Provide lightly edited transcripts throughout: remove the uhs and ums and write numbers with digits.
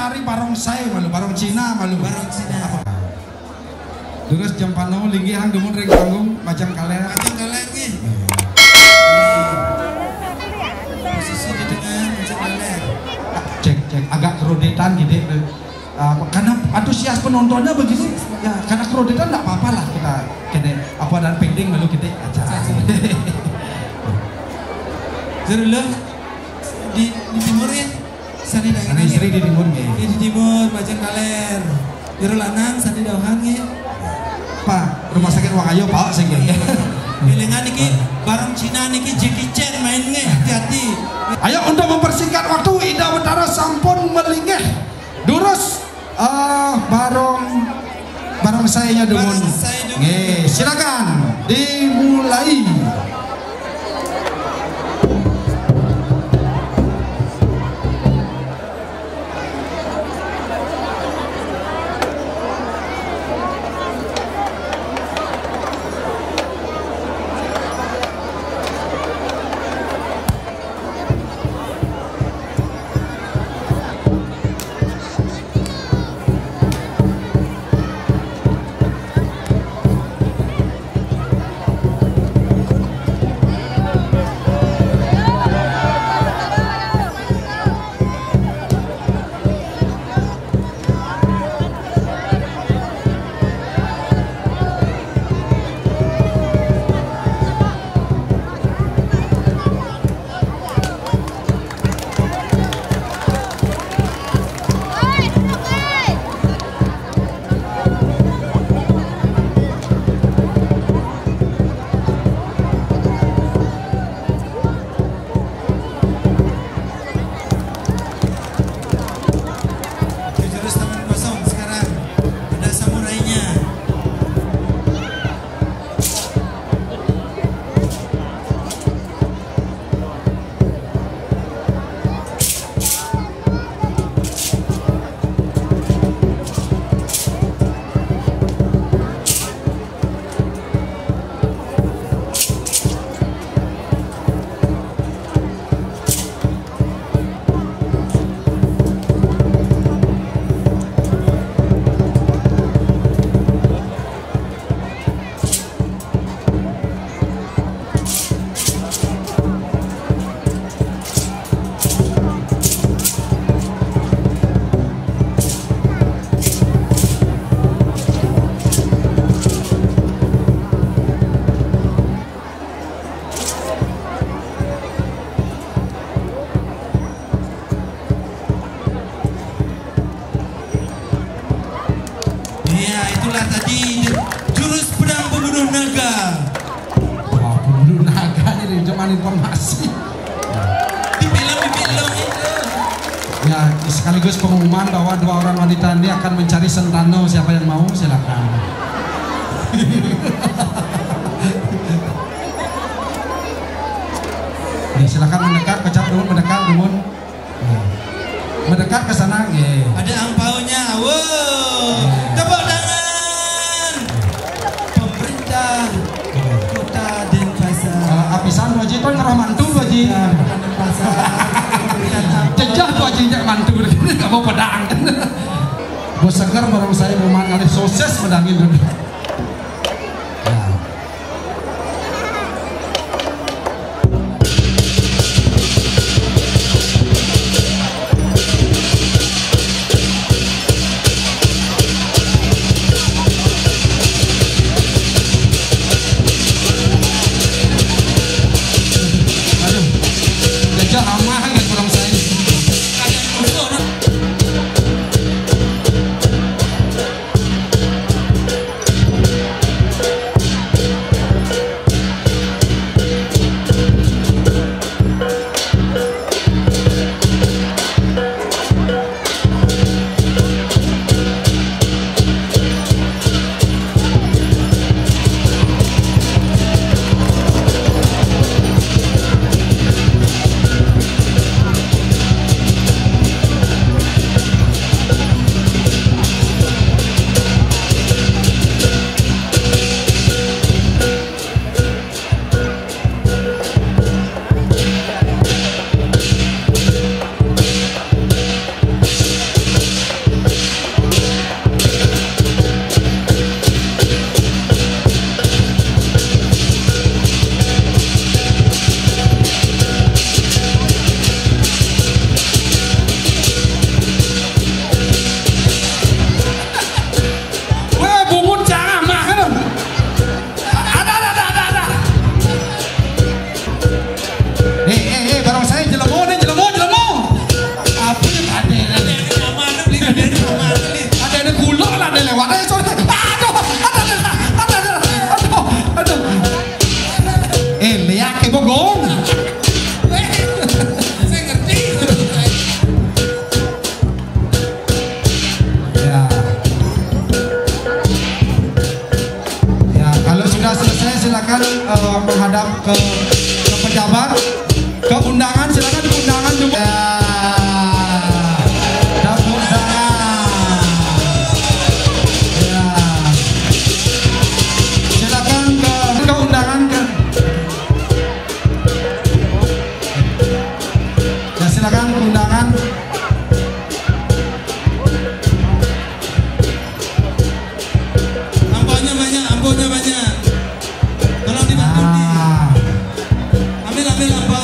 dari Barong saya malu Barong Cina malu Barong Cina. Terus jam panau linggi hang demun ring panggung macam kalian. Macam kalian ni. Posisi di tengah macam kalian. Cek agak kerodetan gitu. Karena antusias penontonnya begitu ya, karena kerodetan tak apa-apa lah kita kene apa dan pending malu kita acara. Terus di timur ya. Sani istri di timur ni. Di timur macam kalian. Jero lanang sani dauhan ni. Pak rumah sakit Wakayo Pak sing ya. Bilangan niki Barong Cina niki Jackie Chan main nge hati-hati. Ayo untuk mempersingkat waktu Ida Utara sampun melinggih. Durus barong sayanya demun. Nggih, silakan dimulai. Informasi di film itu ya sekaligus pengumuman bahwa dua orang wanita ini akan mencari sentano, siapa yang mau silakan. Nih, silakan mendekat, pecah dulu mendekat ke sana. Ada angpaunya, wow, tepuk tangan pemerintah kota Denpasar. Apisan wajib kan ngerah mantu wajib jejah wajib nyak mantu begini gak mau pedang bos seger bareng saya mau makan sosis pedangin dulu. silakan menghadap ke pejabat, ke undangan, silakan ke undangan juga. Ya, undangan. Ya. Silakan ke undangan kan. Ya, silakan ke undangan. Ambillah.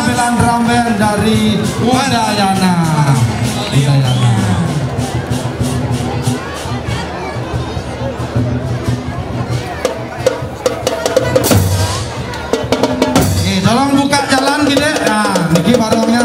rambelan-rambelan dari Udayana. Oke, tolong buka jalan gini. Nah, niki barongnya.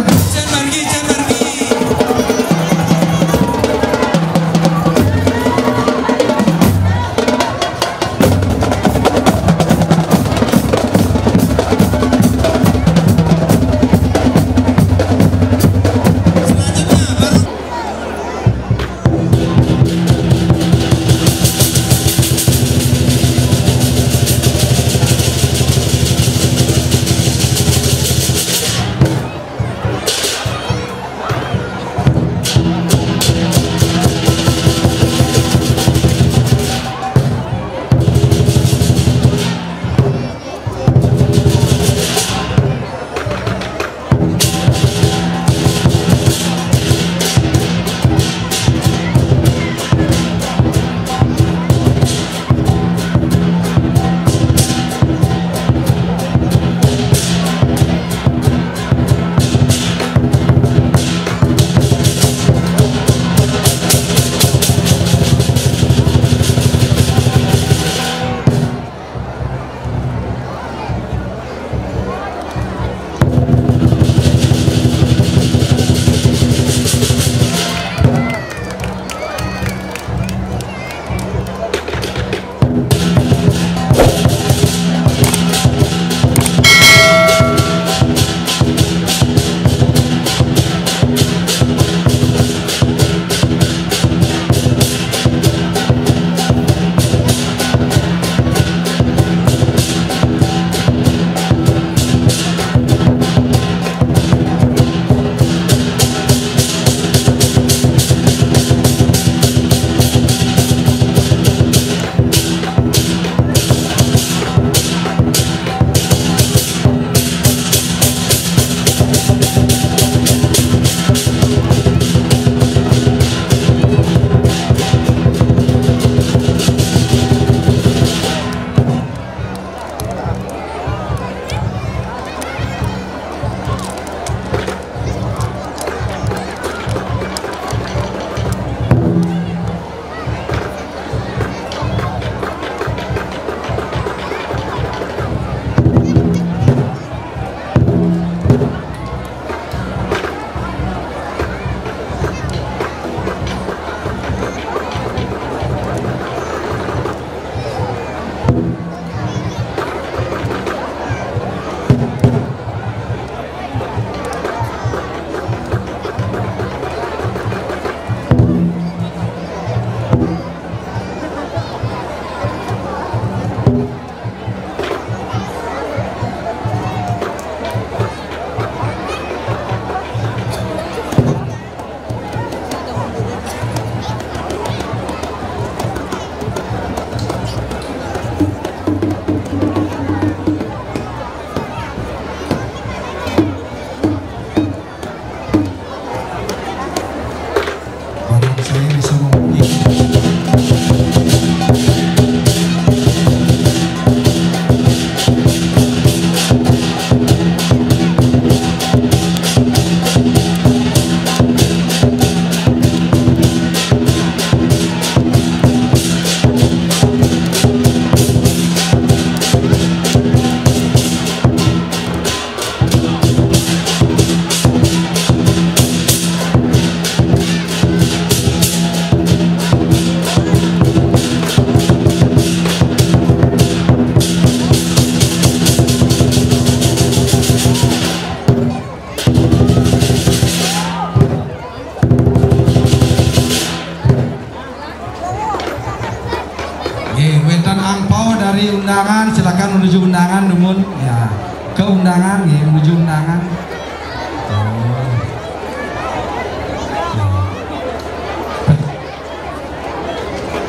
Undangan, silakan menuju undangan, numun ya ke undangan nih, menuju undangan.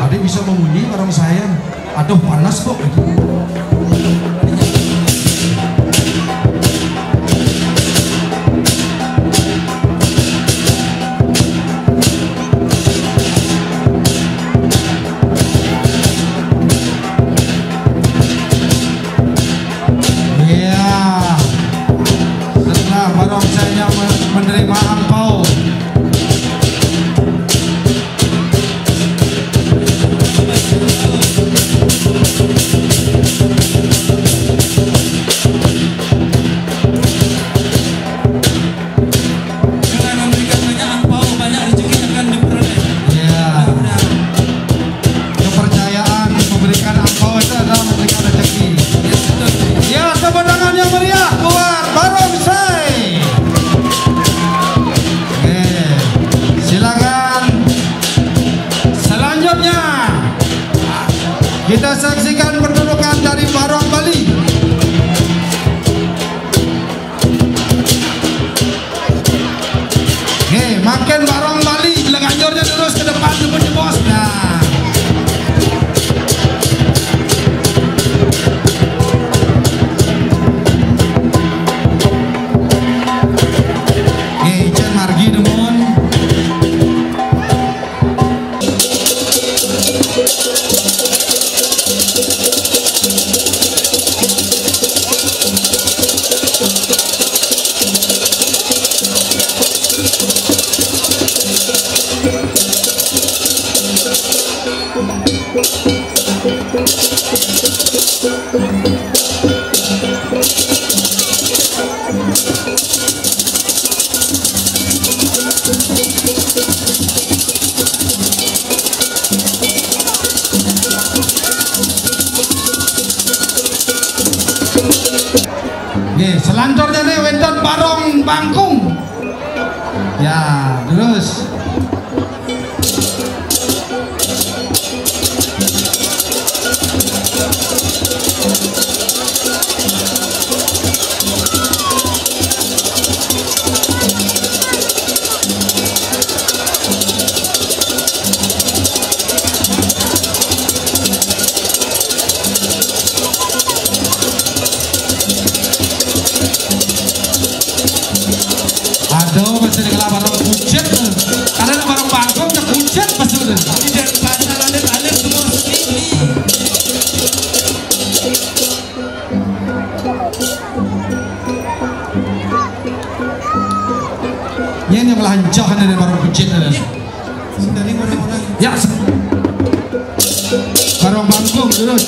Adik bisa memunyi orang saya, aduh panas kok itu. selanjutnya kita saksikan pertunjukan dari Barong Bali. Nih, makin Barong Bali lenganjurnya terus ke depan seperti bos. Nah, selanjutnya nih weton Barong Bangkung. Ya, terus ini yang melancah dari Barong Kucing dari orang-orang ya Barong Bangkung terus.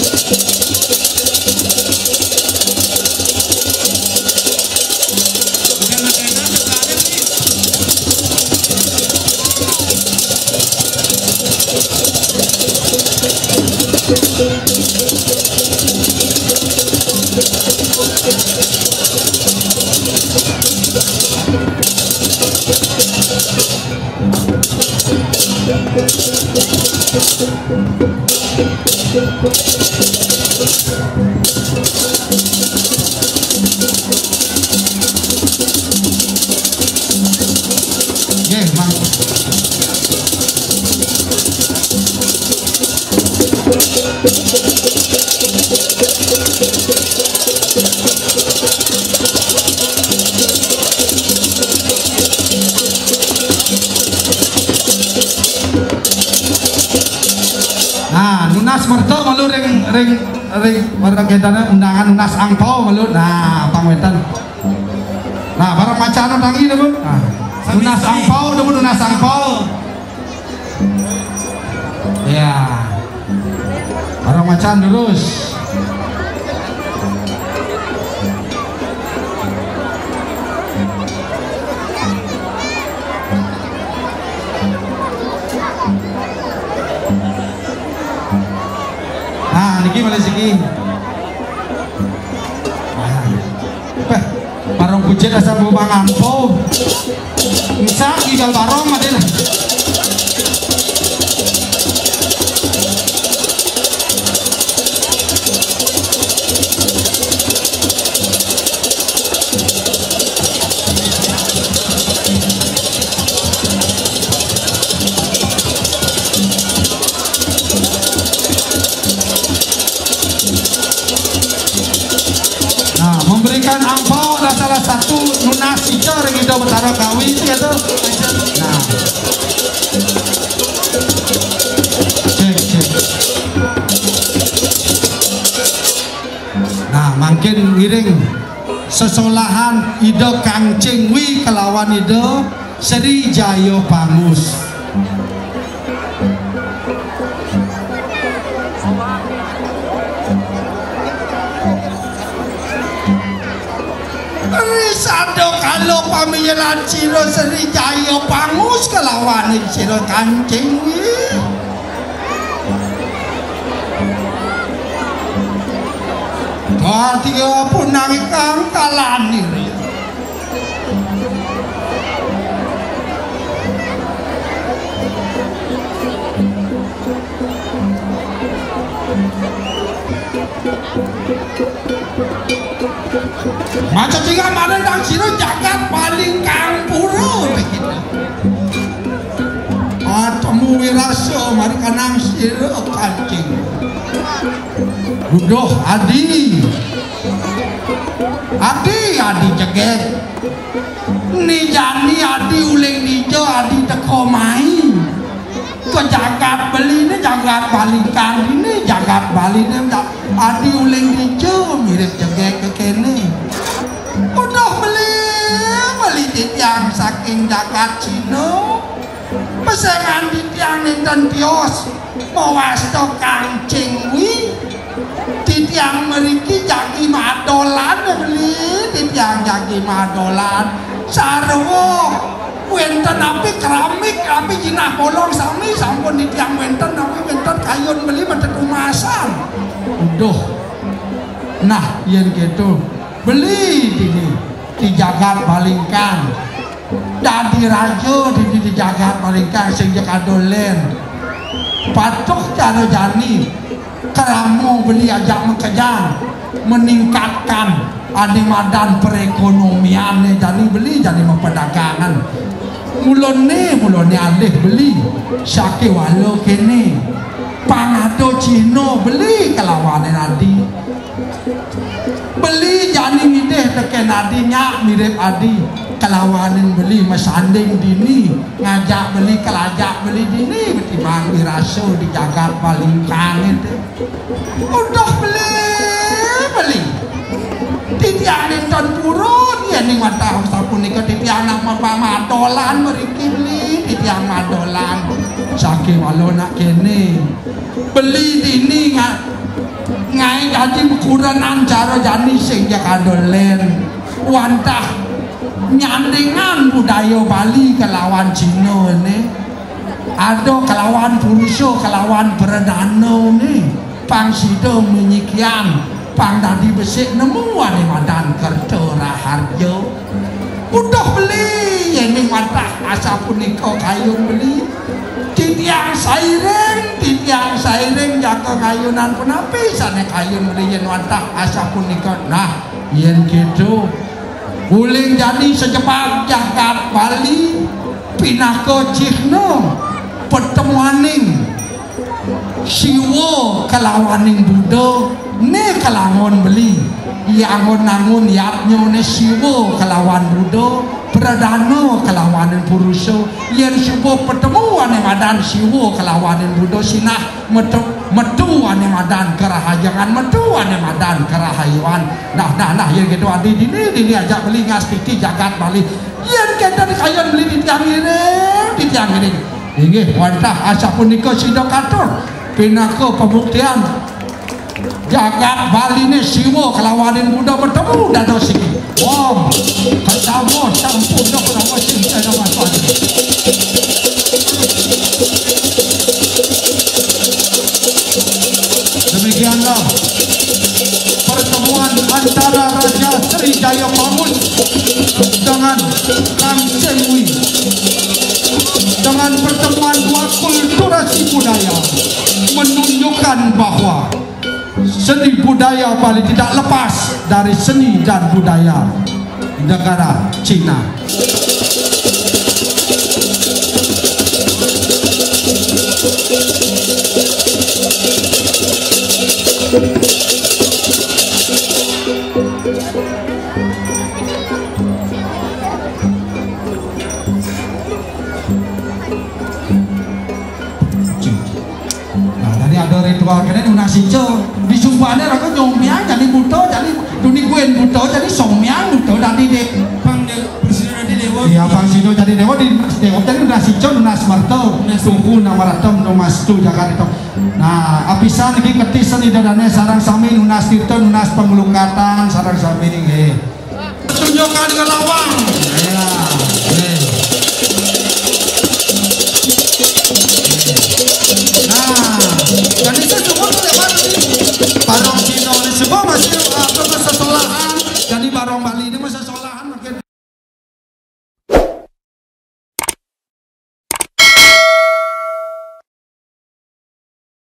Merto melur ring barang ketana undangan unas ANGPAO melur. Nah, pang wetan. Nah, barang macana tangi deun. Nah, unas ANGPAO deun unas ANGPAO. Ya. Barang macan terus. Niki malah siki. Wah, Barong Pucet asa bubang ampo. Bisa igal barong made lah. Satu nunas hijau yang kita bertaruh kawin itu ya tuh. Nah, cek. Nah, makin ngiring sesolahan ido Kang Cingwi kelawan ido Sri Jayo Pangus. Sado kalau pamiran Ciro Sri Jayo Pangus kelawan Ciro Kancing. Tiga pun nangkang kalani. Macam tiga mana nang Cina jagat paling kampuro. Atemu wirasyo mari kanang Cina kancing. Gudoh Adi, Adi ceget. Ni jani Adi uling nijo Adi tekomai. Kau jagat beli ni jagat balikan ini jagat balik ni tak Adi uling nijo mirip cegek ke kene. Udah beli di tiang saking jagat Cino. Pesengan di tiang ninten pios mawasto kancing wi. Di tiang meriki jagi madolan beli di tiang jagi madolan sarwo. Wenten api keramik, api jinah bolong sami sampun di tiang wenten api wenten kayun beli macam kumasan. Udah, nah yang gitu beli ini dijagat palingkan, dadi rajo ini dijagat palingkan sejak adolen. Patok cara jani keramu beli ajak mengkejang, meningkatkan animadan perekonomian jadi beli jadi memperdagangan. Mulone alih beli syake walau kene pangado Cino beli kelawanan Adi beli jani mideh teken Adinya mirip Adi kelawanan beli mesanding dini ngajak beli kelajak beli dini betimbang diraso dijaga paling kangen udah beli titian ton purun ya ning watah sampun nika titian nak madolan mriki beli titian madolan saking walau nak kene beli dini ngai jadi kuranan cara jani sing jak adolen wantah nyandingan budaya Bali kelawan Cina ne ado kelawan Purusho kelawan Berenano ne pangsido menyikian pang tadi besik nemu ane madan kerto raharjo udah beli yang ini watah asa puniko kayu beli titiang sairing jaga kayunan penapis ane kayu beli yang watah asa puniko nah yang gitu guling jadi secepat jagat Bali pindah ke Cikno pertemuaning siwo kelawaning budo ne kelangon beli ya angon-angon yaknyo ne siwo kelawan budo beradano kelawanin Purusho yen siwo pertemuan yang madan siwo kelawanin budo sinah metuan yang madan kerahajangan metuan yang madan kerahayuan nah yen gitu adi dini ajak beli ngastiti jagat Bali yen kita dikayon beli di tiang ini ingin wantah asap puniko sidokator pinako pembuktian jagat Bali ini siwo kelawanin muda bertemu dan dosi om ketemu sampun dok nama cinta nama suami demikianlah pertemuan antara Raja Sri Jayapamun dengan Kancing Wi dengan pertemuan dua kulturasi budaya menunjukkan bahwa seni budaya Bali tidak lepas dari seni dan budaya negara Cina. Ritual kene nang sijo disumpane rek nyomyang jadi buto jadi dunikuen buto jadi somyang buto dadi dek pang bersiro di dewa ya pang sino jadi dewa di dewa jadi nang sijo nang smarto sungku nang maratom nang mastu jagat itu nah apisan iki ketisen idadane sarang sami nunas tirta nunas penglukatan sarang sami nggih tunjukkan kelawang ya